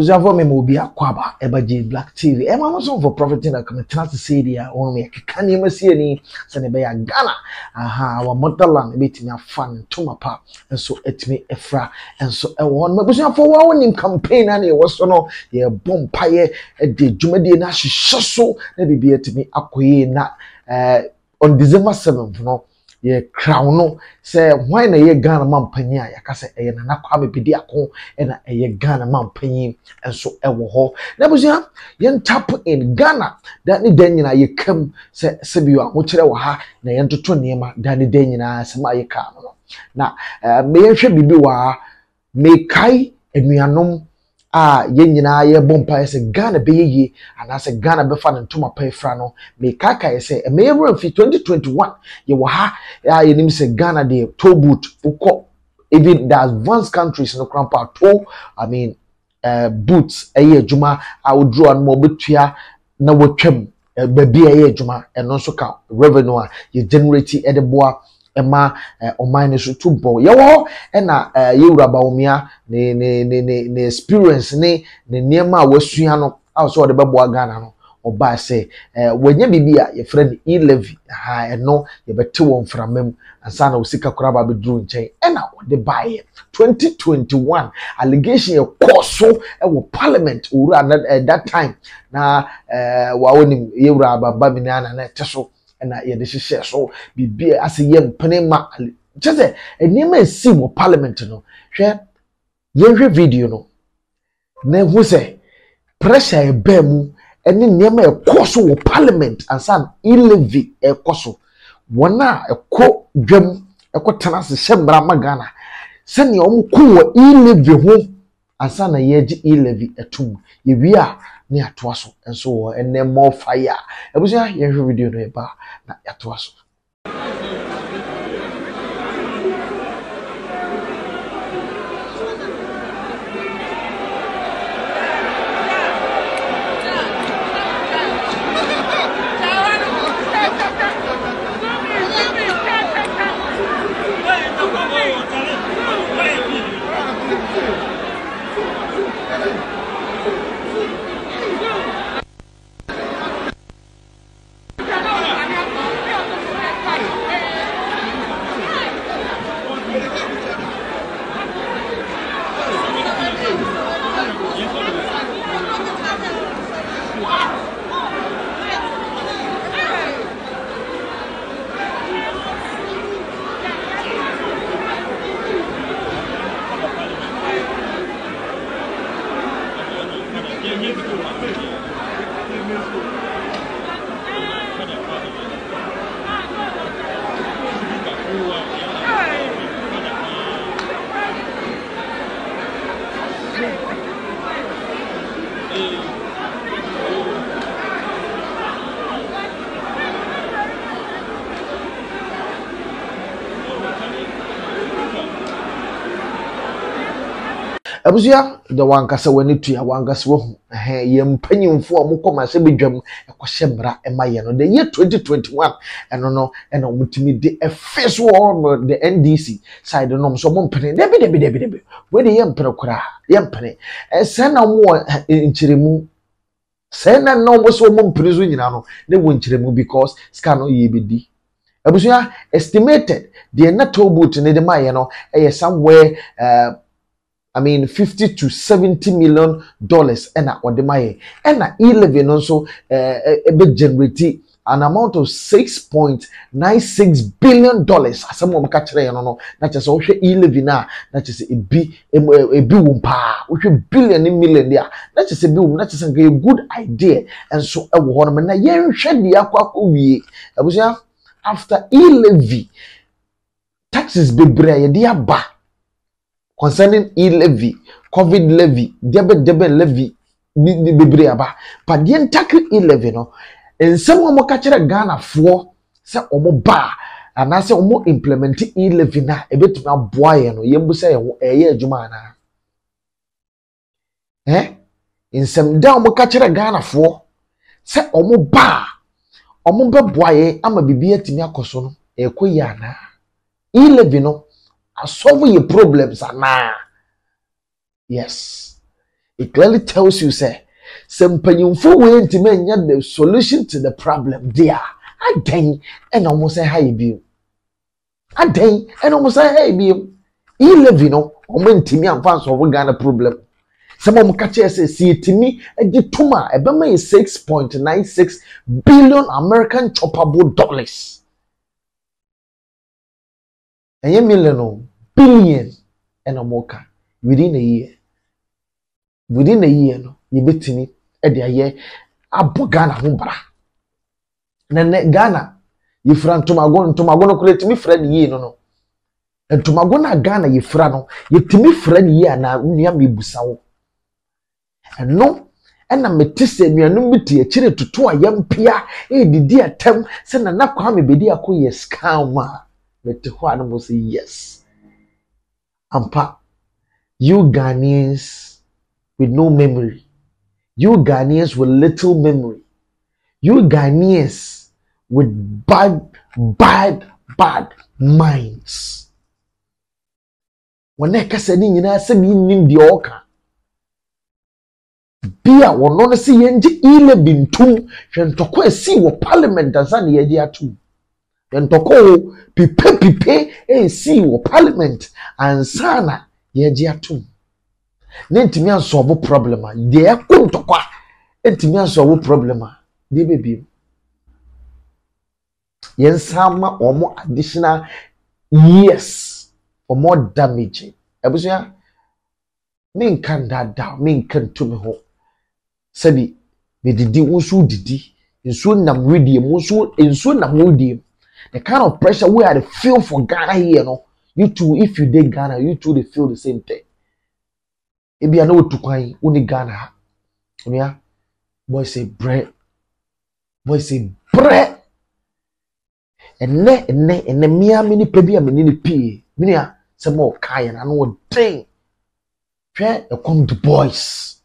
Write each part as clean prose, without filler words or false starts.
Uzavu me mobi akwaba ebaje Black TV. Emma no so for profiting na commitment to say dia won me keka ni masie ni se ne be ya Ghana. Aha, wa motherland ebetimi afan to mapa enso etimi efra enso e won mabusia for wa won campaign na e woso no ye bom paye e de dwumade na hyesoso na bibia etimi akoye na on December 7th no ye crown no say why na ye Ghana man panyin a yakase e na nakwa mepedi akon e na ye Ghana man panyin enso e wo ho na busia ye tap in Ghana that ni den nyina ye kam say sebio a wo kire wo ha na ye ntoto niema that ni den nyina se ma ye ka no na me ye hwe bibi wa me kai enuanom a ye nyina ye bompa se Ghana be ye ana se Ghana be fa ntoma pa ifra no me kaka ye se me ye 2021 ye wo ha ye nim se Ghana de tobut ukọ even the advanced countries no crampa to boots eye adwuma a wo draw no betua na wotwam ba bi eye adwuma eno so ka revenue a ye generate edeboa Emma online so to bo ye wo e na ye wura Bawumia ne experience ne niema wasua no also de bebo Ghana no oba say wanya bibia ye friend E-Levy ha eno ye bete won framem ansa na osika kura ba be dru nchen e na de buy 2021 allegation ye koso e wo parliament wura that time na wa woni ye wura baba mi na teso na ye de hye so bibia ase ye mpenema chese enima esi wo parliament no hwe ye video no na hu se pressure e ba mu ene niema ekoso wo parliament ansan E-Levy ekoso wona ekọ dwam ekọ tanase hyemra magana se ne om ku wo E-Levy ho asana yeji E-Levy etum ye bia ni atoaso enso ene mo fire ebusia ye hwe video no eba na atoaso Abusia the wankasa wani tuya wankasa wo ye mpanyimfo omukoma se bedwam ekoshemra emaye no the year 2021 eno no eno mutimi de face war the NDC side no so mompene de be we de ye mpere kura ye mpene se na wo nchiremu se na no so mompene zo nyina no de wo nchiremu because ska no ye bedi abusia estimated the nato boot ne de maye no somewhere 50 to $70 million and what the money and E-Levy also generate an amount of $6.96 billion as someone catch you know that is also E-Levy now that is a pa which billion in million there that is a boom that is a good idea and so I want to mean yeah shed the aqua after E-Levy taxes be brave dear back concerning E-Levy, COVID levy, debe levy, ni bebre aba. Pa dien takri E-Levy no. En se mo kachira Ghana fo, se omo ba, ana se omo implementi E-Levy na ebetumi aboaye no, yembu se eye adwuma ana. En se mda mo kachira Ghana fo, se omo ba, omo be boaye ama bibia timi akoso no, ekoyi ana. E-Levy no solve your problems, nah. Yes. It clearly tells you, say, Sempanyumfo way intimate yet the solution to the problem, dear. I think, and almost say hi, beam. I think, and almost say hi, beam. E-Levy no, or when Timmy and fans over Ghana problem. Some of catches see Timmy and the Tuma, a Bama is $6.96 billion American choppable dollars. And you million, billion, and a mocha within a year. Within a year, no, you bet me at the year. Abu Ghana Humbra. Nene Ghana, you fran to my gono create me friend ye no. And to my gona Ghana, you frano, you to me friend ye and I me busao. And no, and I'm a tissue, me a numbity, a chili to 2 a.m. Pia, eh, the dear tem, send an upcoming be dear coy scammer. But one will say yes. Ampa, you Ghanaians with no memory. You Ghanaians with little memory. You Ghanaians with bad minds. When I say nim the orca. Beer will not see E-Levy too, and to quite see what parliament does on the idea too. And to call pipe and see what parliament and sana yedia too. Nentimian solve a problema. They are going to qua entimian solve a problema. They may be yes, some or more additional years or more damaging. Abusia mean can that down, mean can to me home. Sabi, may the deal also did, and soon I'm reading, also, and soon I'm reading. The kind of pressure we had to feel for Ghana here, you know. You too, if you did Ghana, you too, they feel the same thing. Maybe I know what to call only Ghana. Yeah? Boy say bread. Boy say bread. And ne, mini pebi, and mini pee. Minia, some more kayan, I know what thing. Fair, come the boys.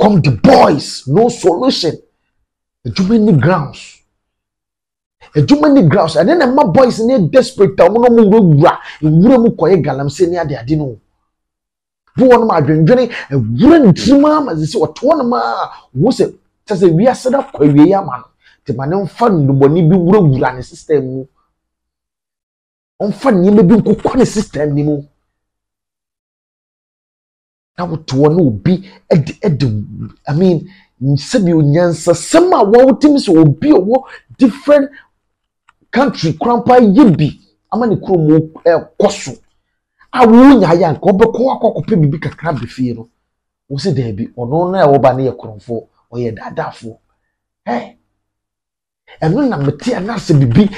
Come the boys. No solution. Too many grounds. Too many grouse, and then my boys in a desperate town, no more in Wuramu Koye Galam Senia, they didn't know. Who on my dream journey, a wooden trimmer, as they say, what one was it? Says we are set up Koye Yaman. The man on fun, the bonny be Wuran system. On fun, you may be Kukoni system, Nemo. Now, to one will be at the, I mean, Sabi Unyansa, some of our teams will be a different. Country crampa yibi amani kuro mo koso awu nya ya nko be ko akokope bibi kakra be fie no wo se da bi ono na e wo ba na ye kromfo o ye dadafo eh eno na meti ana se bibi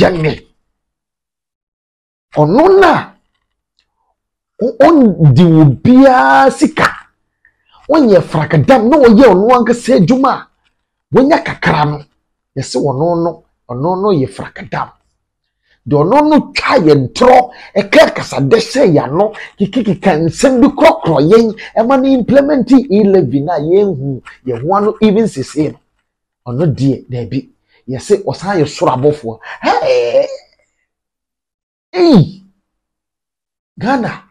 yanne ono na on di wo bia sika onye frakadam no ye ono anka se juma wonya kakra no yesi ono no no, ye frakadam. Do no try and throw a carcass a desha yano, kiki can send the crock or yen, a money implementing E-Levy yen who ye one even says him. Or no dear, there be. Ye say, was I a sorrowful? Hey, hey, Ghana,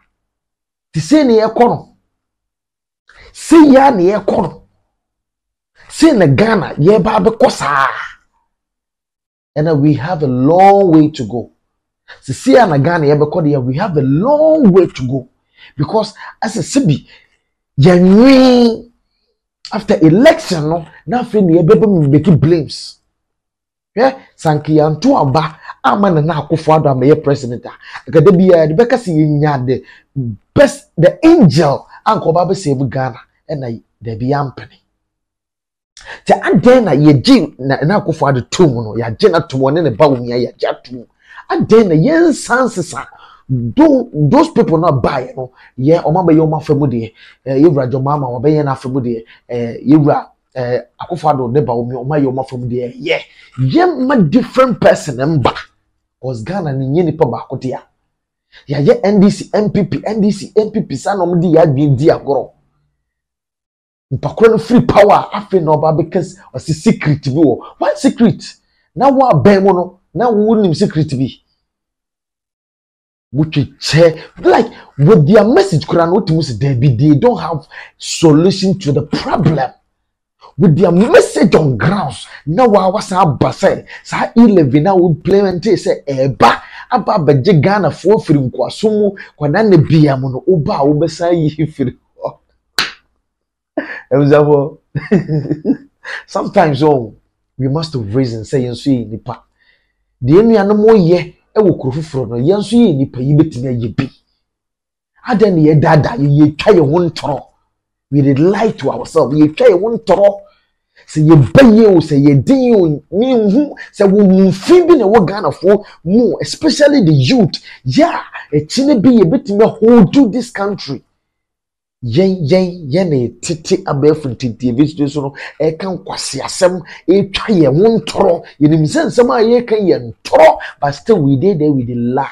the same near corner. See ya near corner. See in the Ghana, ye barbacosa. And we have a long way to go. Sisi and Ghana, we have a long way to go. Because as a Sibi, after election, no, nothing you make blames. Yeah, Sanki and two aba, Aman and Nakufada, may president. Gadabia, the Becassi, the best, the angel, Uncle Baba save Ghana, and I, the Biampany. The Adena ye jin na akofo ade to mu no ya jina to won ne Bawumia ya jatu Adena yen sansesa do those people not buy no ye omaba ye omafamu de ye wura jomama obaye na afamu de ye wura akofo ade de Bawumia omaye omafamu de ye ma different person mba cause Ghana ni nye nipa ba kotia ya ye NDC MPP sanom di ya bi di agoro Pakron free power, I feel no because or secret to be one secret. Now, what bemono, now wouldn't secret to be. Like with their message, they don't have solution to the problem. With their message on grounds, now what's our basset? Sa E-Levy now will implement it. Say eba, aba beje Ghana for free mkwasumu kwa nane biya mono uba ubesa yifiri. Sometimes we must have reason say yensu nipa. The enemy ano mo ye ewo kurufu frono yensu nipa yibetini yebi. Adeni ye dada ye kaya wontro. We did lie to ourselves. You try one throw. Say you buy say you deal, say we feeding a Ghana for more, especially the youth. Yeah, it's in be a bit in the whole to this country. Yen, titi abefun titi evitu so no. Ekan kwasi asem. E try one throw. You know me say some are e kan ye throw, but still we did there with the lie.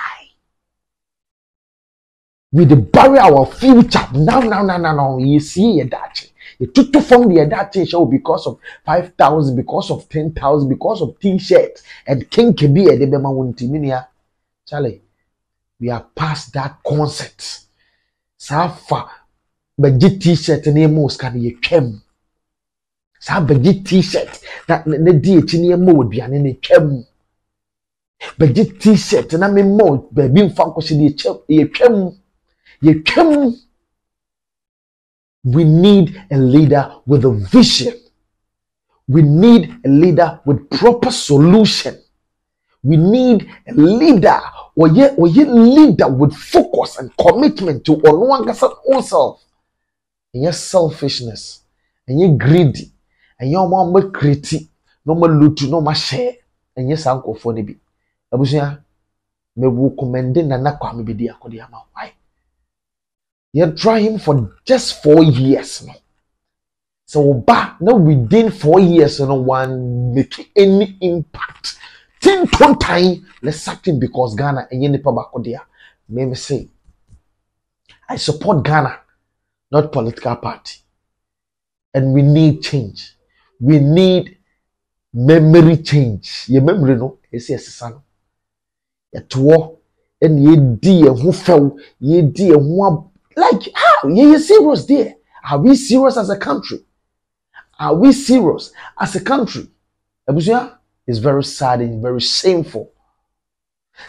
We bury our future now. You see your dachi. You took from the dachi show because of 5,000, because of 10,000, because of t-shirts and king kebi edebema wunti. Charlie, we are past that concept. Safa beji t-shirt ne mos kan ye kem. Safa beji t-shirt that ne dieti ne mo diane ne kem. Beji t-shirt na me mo bebi mfanko si ye kem. We need a leader with a vision. We need a leader with proper solution. We need a leader or ye leader with focus and commitment to oneself. And your selfishness, and your greedy, and your mama critique, no more loot, no more share, and yes, uncle for the be. Abusia, me will commend in an aqua maybe the Akodiama. Why? You try him for just 4 years now. So back now within 4 years, no one make any impact. Think one time, let's something because Ghana and Yenipa Bakodia. Let me say, I support Ghana, not political party. And we need change. We need memory change. Your memory, no, it's yes, son. At war, and ye dear who fell, ye dear who. Like, how? You're serious there. Are we serious as a country? Are we serious as a country? Abuja is very sad and very shameful.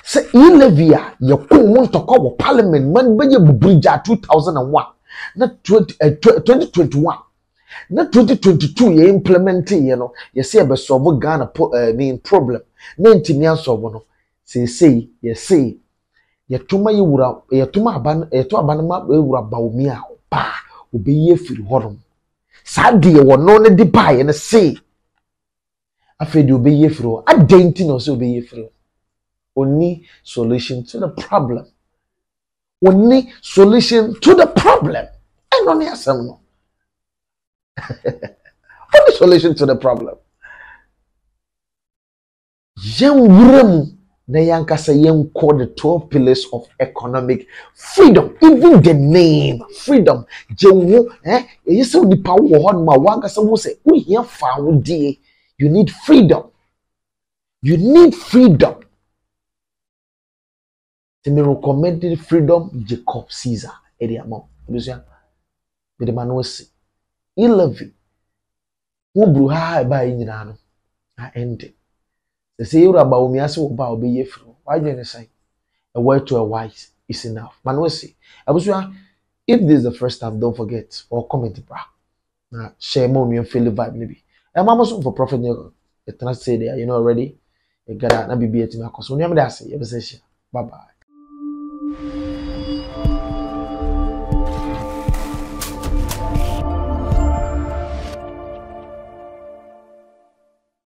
Say, Elevia, you want to call parliament when you bridge 2001, not 2021, not 2022. You implementing, you know, you say, but solve Ghana main problem. Say, Yatuma yura, yatuma aban, yatu abanama yura Bawumia ba, ubiye firi horum. Sadi wano ne di ba yene se. Afedi ubiye firi, adenti no se ubiye firi. Only solution to the problem. Only solution to the problem. And only asem no. Only solution to the problem. Yem Nayanka say you call the 12 pillars of economic freedom. Even the name freedom. You say the power on my wanga say we here found day. You need freedom. You need freedom. They me recommended freedom Jacob Caesar. Ediamo. Lucian. With the manusi. E-Levy. Ubruha by Inano. I ended. They say you are Bawumia so about be yefro. Why do you say a word to a wise is enough? Manusi, Abusua, if this is the first time, don't forget or comment, bra. Now share more and feel the vibe, maybe. And mama so for prophet, you cannot say there, you know already. You gotta not be beating my cause. When you say, bye bye.